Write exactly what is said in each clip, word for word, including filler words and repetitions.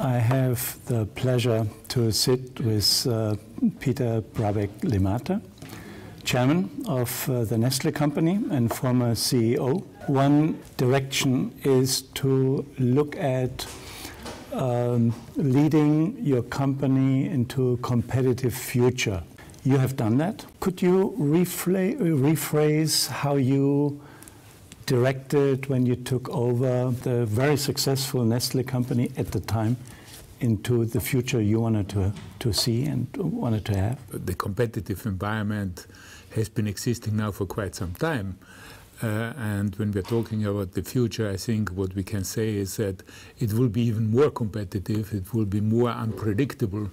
I have the pleasure to sit with uh, Peter Brabeck-Letmathe, chairman of uh, the Nestlé company and former C E O. One direction is to look at um, leading your company into a competitive future. You have done that. Could you rephrase how you directed when you took over the very successful Nestlé company at the time into the future you wanted to, to see and wanted to have? The competitive environment has been existing now for quite some time. Uh, and when we're talking about the future, I think what we can say is that it will be even more competitive, it will be more unpredictable,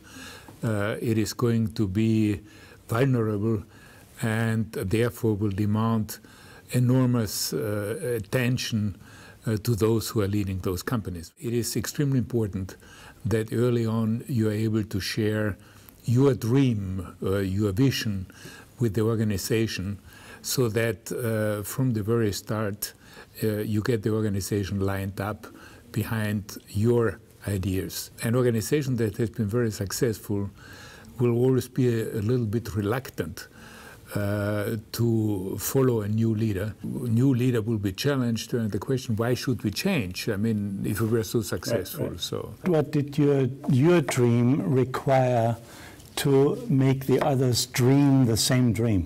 uh, it is going to be vulnerable, and therefore will demand enormous uh, attention uh, to those who are leading those companies. It is extremely important that early on you are able to share your dream, uh, your vision with the organization, so that uh, from the very start uh, you get the organization lined up behind your ideas. An organization that has been very successful will always be a, a little bit reluctant Uh, to follow a new leader. New leader will be challenged, and the question, why should we change? I mean, if we were so successful, right, right. so. What did your, your dream require to make the others dream the same dream?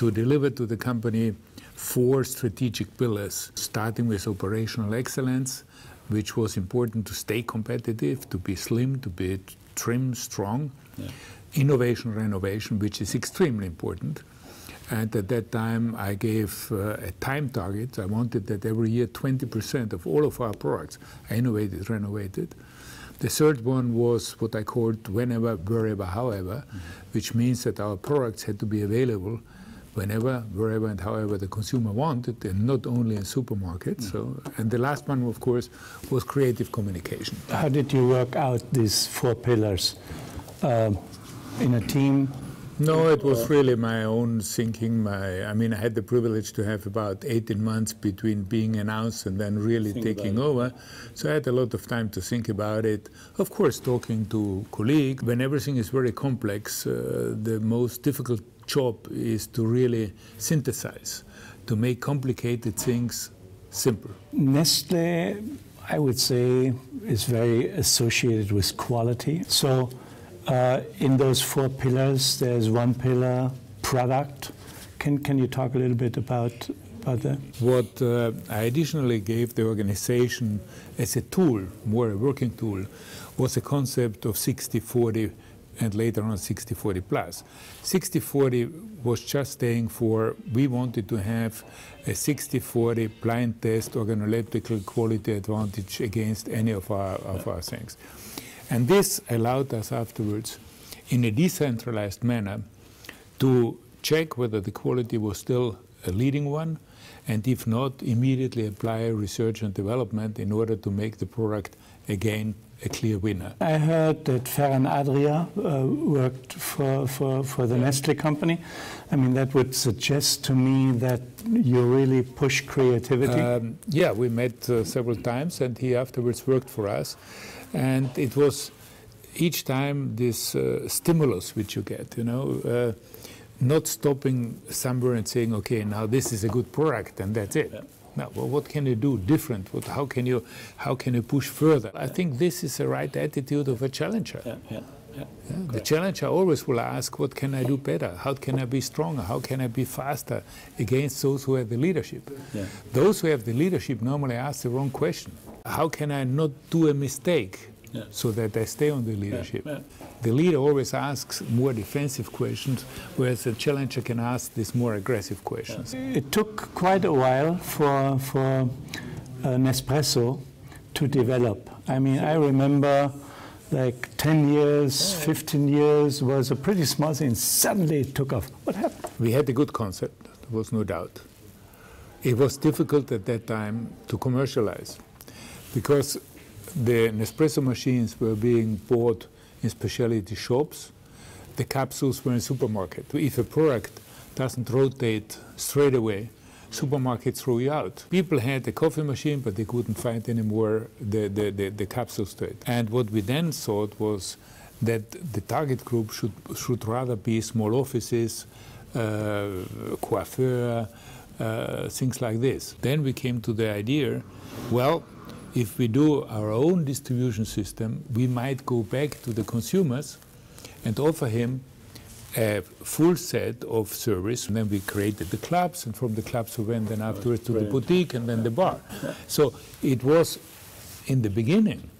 To deliver to the company four strategic pillars, starting with operational excellence, which was important to stay competitive, to be slim, to be trim, strong. Yeah. Innovation, renovation, which is extremely important. And at that time, I gave uh, a time target. I wanted that every year twenty percent of all of our products are innovated, renovated. The third one was what I called whenever, wherever, however, mm-hmm. which means that our products had to be available whenever, wherever, and however the consumer wanted, and not only in supermarkets. Mm-hmm. So, and the last one, of course, was creative communication. How did you work out these four pillars? Um, in a team? No, it was really my own thinking. My, I mean, I had the privilege to have about eighteen months between being announced and then really think taking over. So I had a lot of time to think about it. Of course, talking to colleagues. When everything is very complex, uh, the most difficult job is to really synthesize, to make complicated things simple. Nestlé, I would say, is very associated with quality. So. Uh, in those four pillars, there's one pillar, product. Can, can you talk a little bit about, about that? What uh, I additionally gave the organization as a tool, more a working tool, was a concept of sixty forty and later on sixty forty plus. sixty forty was just staying for, we wanted to have a sixty forty blind test organoleptical quality advantage against any of our, of our things. And this allowed us afterwards, in a decentralized manner, to check whether the quality was still a leading one, and if not, immediately apply research and development in order to make the product again a clear winner. I heard that Ferran Adrià uh, worked for, for, for the yeah. Nestlé company. I mean, that would suggest to me that you really push creativity. Um, yeah, we met uh, several times, and he afterwards worked for us. And it was each time this uh, stimulus which you get, you know, uh, not stopping somewhere and saying, okay, now this is a good product, and that's it. Yeah. Now, well, what can you do different? What, how can you, how can you push further? I think this is the right attitude of a challenger. Yeah, yeah, yeah. Yeah, the challenger always will ask, what can I do better? How can I be stronger? How can I be faster against those who have the leadership? Yeah. Those who have the leadership normally ask the wrong question. How can I not do a mistake yeah. so that I stay on the leadership? Yeah, yeah. The leader always asks more defensive questions, whereas the challenger can ask these more aggressive questions. It took quite a while for, for uh, Nespresso to develop. I mean, I remember like ten years, yeah. fifteen years was a pretty small thing. Suddenly it took off. What happened? We had a good concept, there was no doubt. It was difficult at that time to commercialize, because the Nespresso machines were being bought in specialty shops, the capsules were in supermarket. If a product doesn't rotate straight away, supermarket threw you out. People had a coffee machine, but they couldn't find anymore the, the, the, the capsule straight. And what we then thought was that the target group should, should rather be small offices, uh, coiffeur, uh, things like this. Then we came to the idea, well, if we do our own distribution system, we might go back to the consumers and offer him a full set of service. And then we created the clubs, and from the clubs we went then afterwards to the boutique and then the bar. So it was, in the beginning,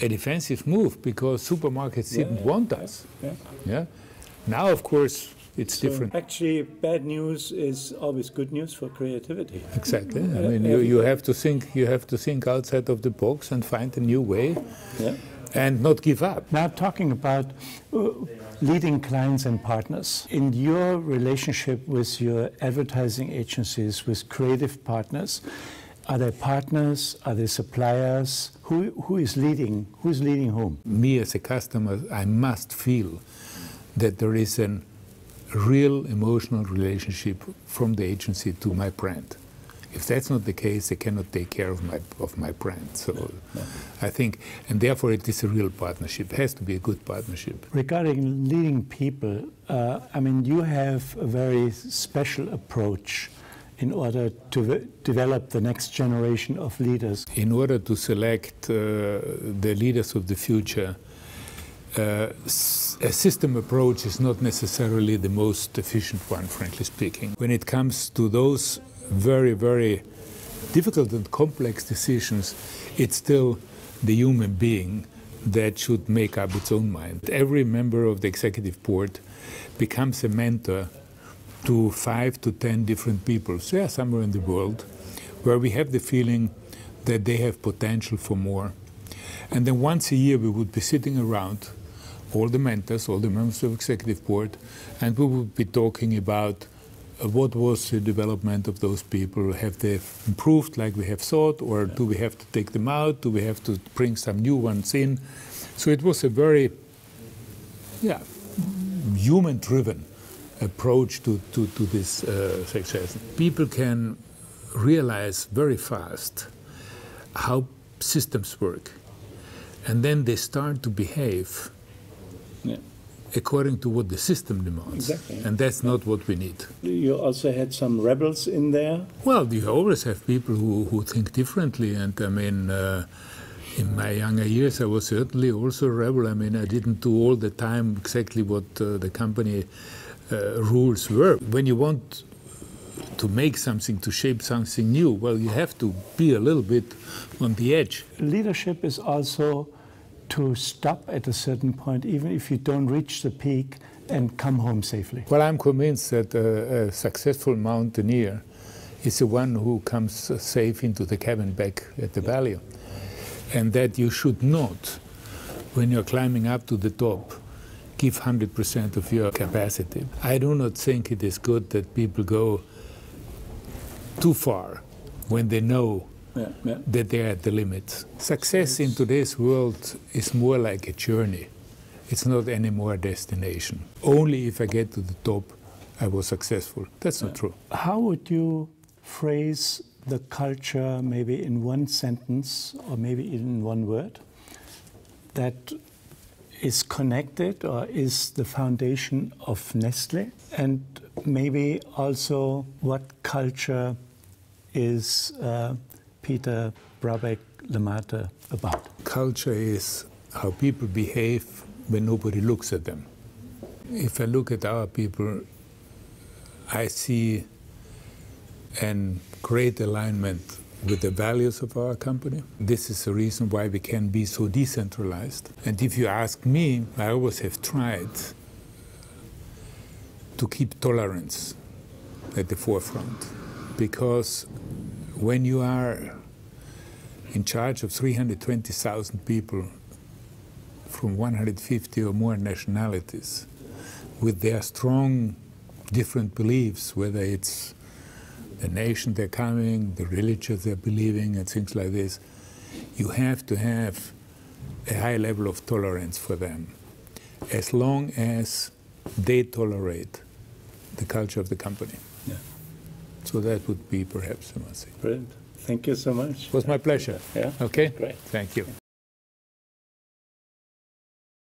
a defensive move because supermarkets yeah, didn't yeah. want us. Yeah. Yeah. Now, of course, it's so different. Actually, bad news is always good news for creativity. Exactly. I mean, you, you have to think. You have to think outside of the box and find a new way, yeah. and not give up. Now, talking about uh, leading clients and partners, in your relationship with your advertising agencies, with creative partners, are they partners? Are they suppliers? Who who is leading? Who is leading whom? Me as a customer, I must feel that there is an real emotional relationship from the agency to my brand. If that's not the case, they cannot take care of my of my brand. So no, no. I think, and therefore it is a real partnership. It has to be a good partnership. Regarding leading people, uh, I mean, you have a very special approach in order to develop the next generation of leaders. In order to select uh, the leaders of the future, Uh, a system approach is not necessarily the most efficient one, frankly speaking. When it comes to those very, very difficult and complex decisions, it's still the human being that should make up its own mind. Every member of the executive board becomes a mentor to five to ten different people, so somewhere in the world, where we have the feeling that they have potential for more. And then once a year we would be sitting around, all the mentors, all the members of the executive board, and we would be talking about uh, what was the development of those people. Have they improved like we have thought, or do we have to take them out? Do we have to bring some new ones in? So it was a very yeah, human-driven approach to, to, to this uh, success. People can realize very fast how systems work, and then they start to behave yeah. according to what the system demands. Exactly. And that's yeah. not what we need. You also had some rebels in there? Well, you always have people who, who think differently, and I mean, uh, in my younger years I was certainly also a rebel. I mean, I didn't do all the time exactly what uh, the company uh, rules were. When you want to make something, to shape something new, well, you have to be a little bit on the edge. Leadership is also to stop at a certain point, even if you don't reach the peak, and come home safely. Well, I'm convinced that uh, a successful mountaineer is the one who comes safe into the cabin back at the valley. And that you should not, when you're climbing up to the top, give one hundred percent of your capacity. I do not think it is good that people go too far when they know yeah, yeah. that they are at the limit. Success in today's world is more like a journey. It's not anymore a destination. Only if I get to the top, I was successful. That's yeah. not true. How would you phrase the culture, maybe in one sentence or maybe even one word, that is connected or is the foundation of Nestlé? And maybe also what culture is uh, Peter Brabeck-Letmathe about? Culture is how people behave when nobody looks at them. If I look at our people, I see a great alignment with the values of our company. This is the reason why we can be so decentralized. And if you ask me, I always have tried to keep tolerance at the forefront, because when you are in charge of three hundred twenty thousand people from one hundred fifty or more nationalities, with their strong different beliefs, whether it's the nation they're coming, the religion they're believing, and things like this, you have to have a high level of tolerance for them, as long as they tolerate the culture of the company. Yeah. So that would be perhaps the message. Brilliant. Thank you so much. It was my pleasure. Yeah. Okay. Great. Thank you.